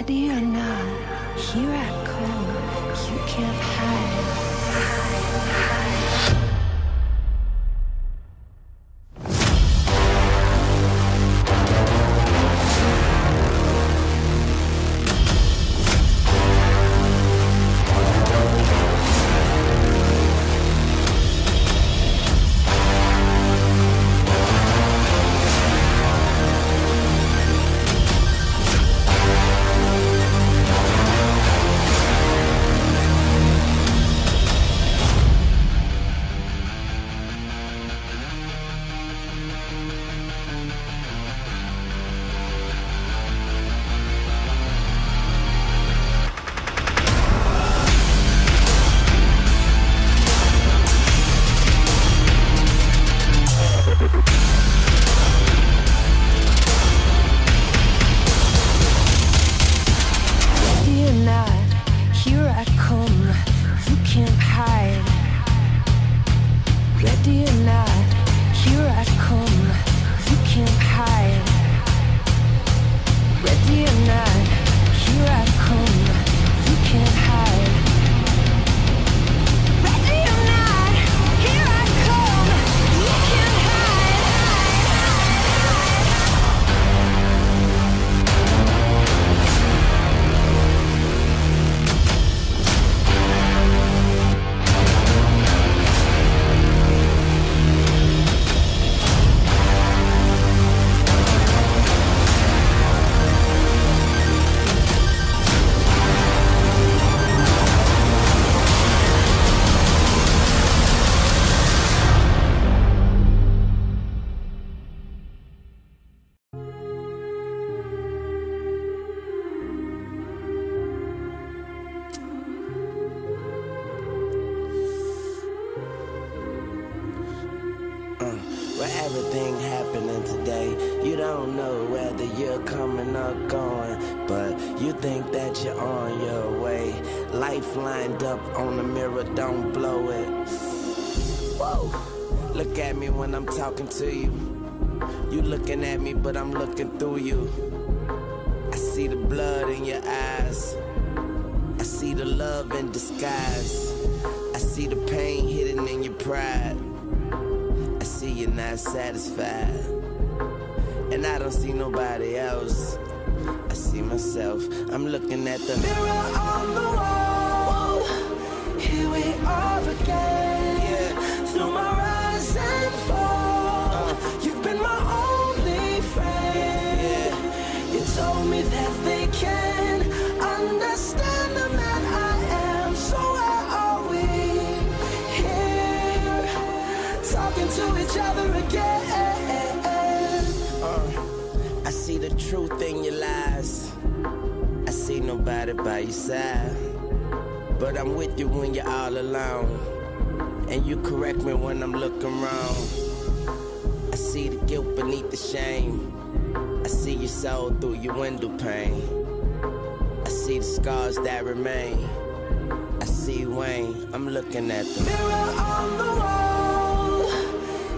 Ready or not, here I come. You can't hide. Everything happening today, you don't know whether you're coming or going, but you think that you're on your way. Life lined up on the mirror, don't blow it. Whoa. Look at me when I'm talking to you. You looking at me, but I'm looking through you. I see the blood in your eyes. I see the love in disguise. I see the pain hidden in your pride. You're not satisfied, and I don't see nobody else. I see myself. I'm looking at the mirror on the wall. Whoa. Here we are again, yeah. Through my rise and fall, you've been my only friend, yeah. You told me that they can understand the man I am, so where are we here, talking to each other again? I see the truth in your lies. I see nobody by your side, but I'm with you when you're all alone, and you correct me when I'm looking wrong. I see the guilt beneath the shame. I see your soul through your window pane. I see the scars that remain. I see Wayne. I'm looking at the mirror on the wall.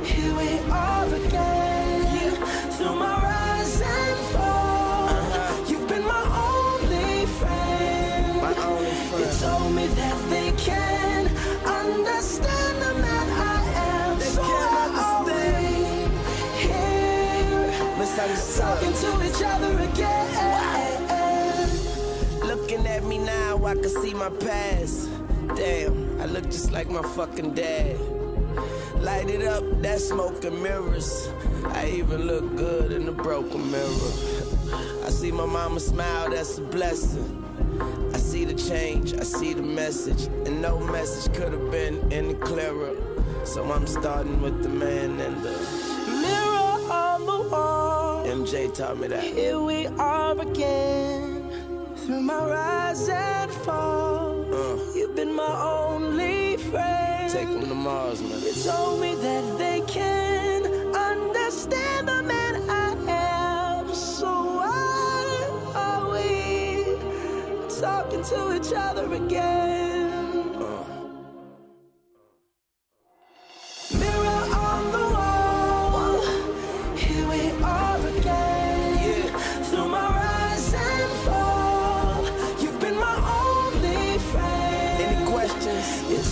Here we are again, yeah. Through my rise and fall, you've been my only friend. My only friend. You told me that they can understand the man I am. They so can't understand. Here, talking to each other again. Wow. Looking at me now, I can see my past. Damn, I look just like my fucking dad. Light it up, that smoke and mirrors. I even look good in the broken mirror. I see my mama smile, that's a blessing. I see the change, I see the message, and no message could have been any clearer. So I'm starting with the man and the mirror. MJ taught me that. Here we are again, through my rise and fall. You've been my only friend. Take them to Mars, man. You told me that they can understand the man I am. So why are we talking to each other again?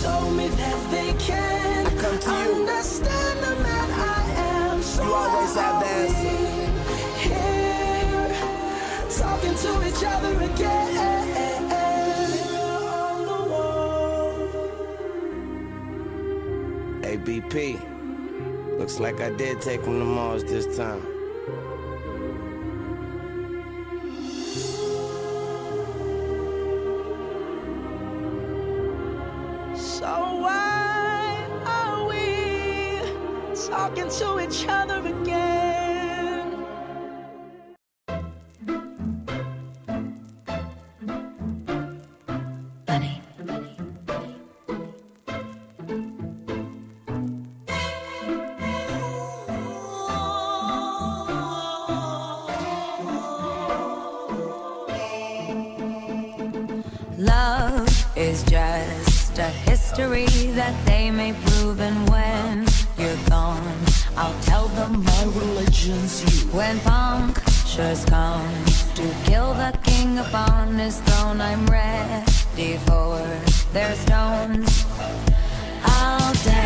Show me that they can understand the man I am. So you always have the answer. Here, talking to each other again. Mirror on the wall. ABP, looks like I did take him to Mars this time. Talking to each other again. Bunny, bunny, bunny, bunny. Love is just a history that they may prove, and when you're gone, I'll tell them my religion's you. When punctures come to kill the king upon his throne, I'm ready for their stones. I'll die.